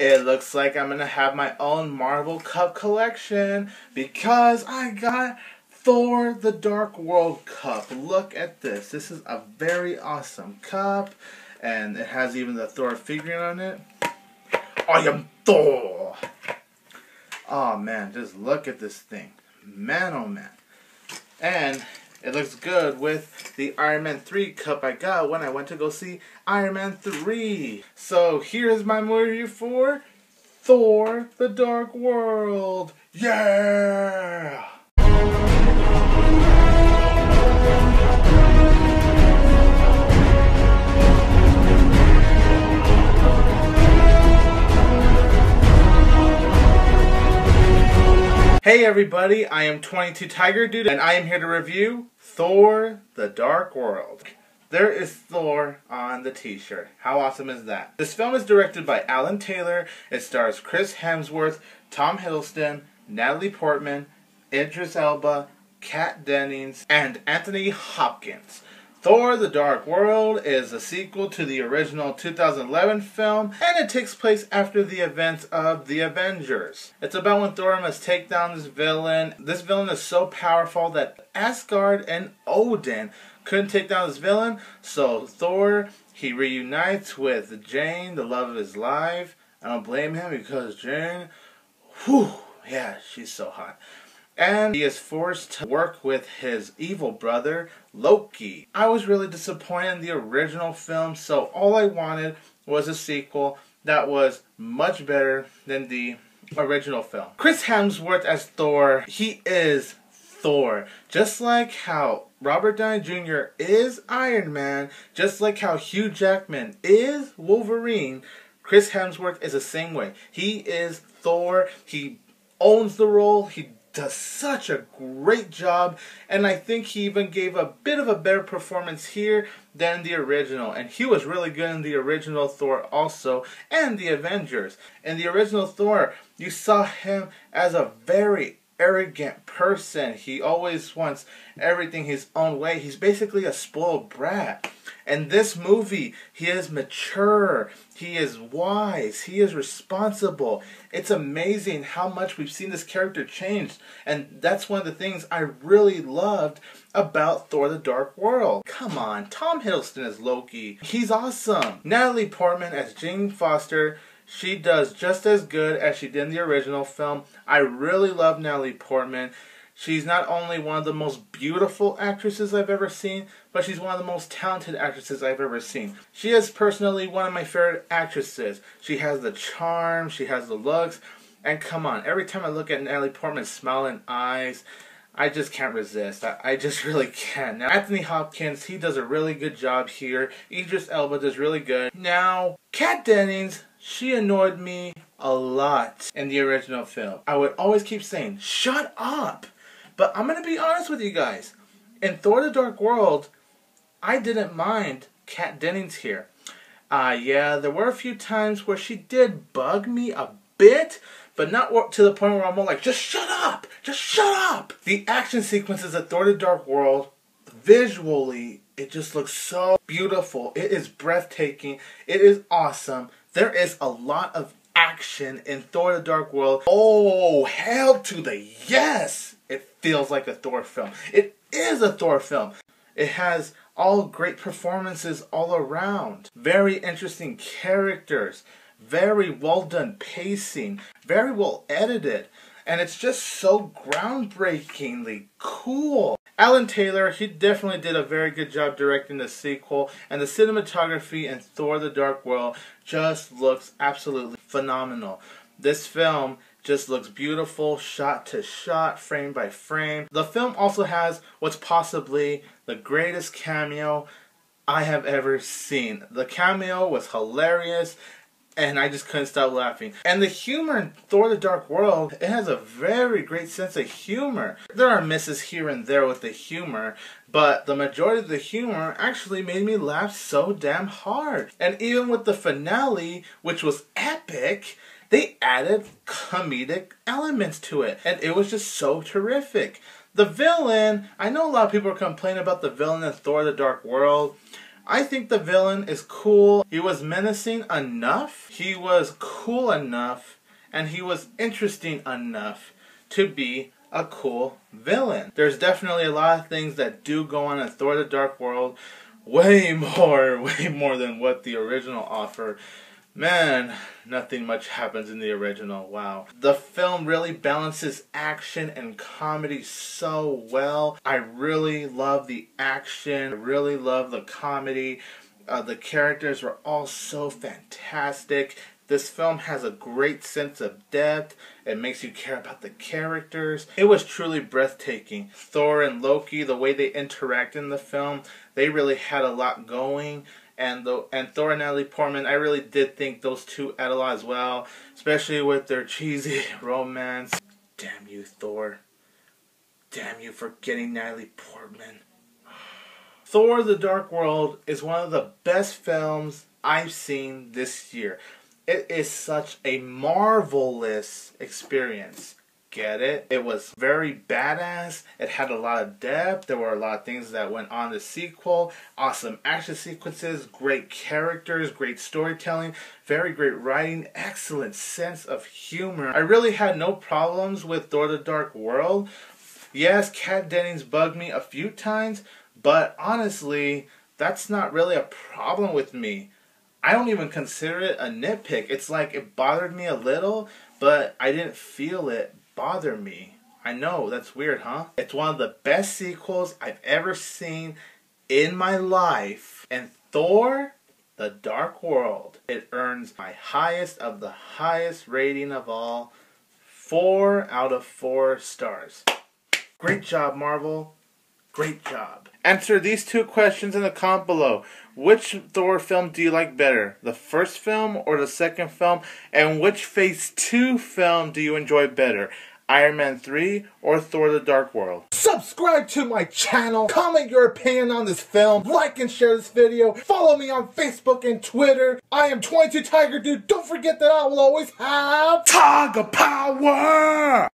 It looks like I'm gonna have my own Marvel Cup collection because I got Thor: The Dark World Cup. Look at this. This is a very awesome cup, and it has even the Thor figurine on it. I am Thor! Oh man, just look at this thing. Man, oh man. And it looks good with the Iron Man 3 cup I got when I went to go see Iron Man 3. So here's my movie for Thor: The Dark World. Yeah! Hey everybody, I am 22TigerDude, and I am here to review Thor: The Dark World. There is Thor on the t-shirt. How awesome is that? This film is directed by Alan Taylor. It stars Chris Hemsworth, Tom Hiddleston, Natalie Portman, Idris Elba, Kat Dennings, and Anthony Hopkins. Thor: The Dark World is a sequel to the original 2011 film, and it takes place after the events of the Avengers. It's about when Thor must take down this villain. This villain is so powerful that Asgard and Odin couldn't take down this villain, so Thor, he reunites with Jane, the love of his life. I don't blame him because Jane, whew, yeah, she's so hot. And he is forced to work with his evil brother, Loki. I was really disappointed in the original film, so all I wanted was a sequel that was much better than the original film. Chris Hemsworth as Thor, he is Thor. Just like how Robert Downey Jr. is Iron Man, just like how Hugh Jackman is Wolverine, Chris Hemsworth is the same way. He is Thor, he owns the role, he does such a great job, and I think he even gave a bit of a better performance here than the original. And he was really good in the original Thor also, and the Avengers. In the original Thor, you saw him as a very arrogant person. He always wants everything his own way. He's basically a spoiled brat. In this movie, he is mature, he is wise, he is responsible. It's amazing how much we've seen this character change, and that's one of the things I really loved about Thor: The Dark World. Come on, Tom Hiddleston as Loki, he's awesome. Natalie Portman as Jane Foster, she does just as good as she did in the original film. I really love Natalie Portman. She's not only one of the most beautiful actresses I've ever seen, but she's one of the most talented actresses I've ever seen. She is personally one of my favorite actresses. She has the charm, she has the looks, and come on, every time I look at Natalie Portman's smiling eyes, I just can't resist. I just really can't. Now, Anthony Hopkins, he does a really good job here. Idris Elba does really good. Now, Kat Dennings, she annoyed me a lot in the original film. I would always keep saying, shut up! But I'm going to be honest with you guys. In Thor: The Dark World, I didn't mind Kat Dennings here. Yeah, there were a few times where she did bug me a bit, but not to the point where I'm all like, just shut up! Just shut up! The action sequences of Thor: The Dark World, visually, it just looks so beautiful. It is breathtaking. It is awesome. There is a lot of action in Thor: The Dark World. Oh, hell to the yes! It feels like a Thor film. It is a Thor film. It has all great performances all around. Very interesting characters. Very well done pacing. Very well edited. And it's just so groundbreakingly cool. Alan Taylor, he definitely did a very good job directing the sequel, and the cinematography in Thor: The Dark World just looks absolutely phenomenal. This film just looks beautiful, shot to shot, frame by frame. The film also has what's possibly the greatest cameo I have ever seen. The cameo was hilarious, and I just couldn't stop laughing. And the humor in Thor: The Dark World, it has a very great sense of humor. There are misses here and there with the humor, but the majority of the humor actually made me laugh so damn hard. And even with the finale, which was epic, they added comedic elements to it, and it was just so terrific. The villain, I know a lot of people are complaining about the villain in Thor: The Dark World. I think the villain is cool. He was menacing enough, he was cool enough, and he was interesting enough to be a cool villain. There's definitely a lot of things that do go on in Thor: The Dark World, way more than what the original offered. Man, nothing much happens in the original, wow. The film really balances action and comedy so well. I really love the action, I really love the comedy. The characters were all so fantastic. This film has a great sense of depth. It makes you care about the characters. It was truly breathtaking. Thor and Loki, the way they interact in the film, they really had a lot going. And Thor and Natalie Portman, I really did think those two add a lot as well, especially with their cheesy romance. Damn you, Thor. Damn you for getting Natalie Portman. Thor: The Dark World is one of the best films I've seen this year. It is such a marvelous experience. Get it? It was very badass. It had a lot of depth. There were a lot of things that went on the sequel. Awesome action sequences, great characters, great storytelling, very great writing, excellent sense of humor. I really had no problems with Thor: The Dark World. Yes, Kat Dennings bugged me a few times, but honestly, that's not really a problem with me. I don't even consider it a nitpick. It's like it bothered me a little, but I didn't feel it bother me. I know, that's weird, huh? It's one of the best sequels I've ever seen in my life. And Thor: The Dark World, it earns my highest of the highest rating of all. 4 out of 4 stars. Great job, Marvel. Great job. Answer these two questions in the comment below. Which Thor film do you like better? The first film or the second film? And which Phase 2 film do you enjoy better? Iron Man 3 or Thor: The Dark World? Subscribe to my channel. Comment your opinion on this film. Like and share this video. Follow me on Facebook and Twitter. I am 22TigerDude. Don't forget that I will always have TAGEPOWER!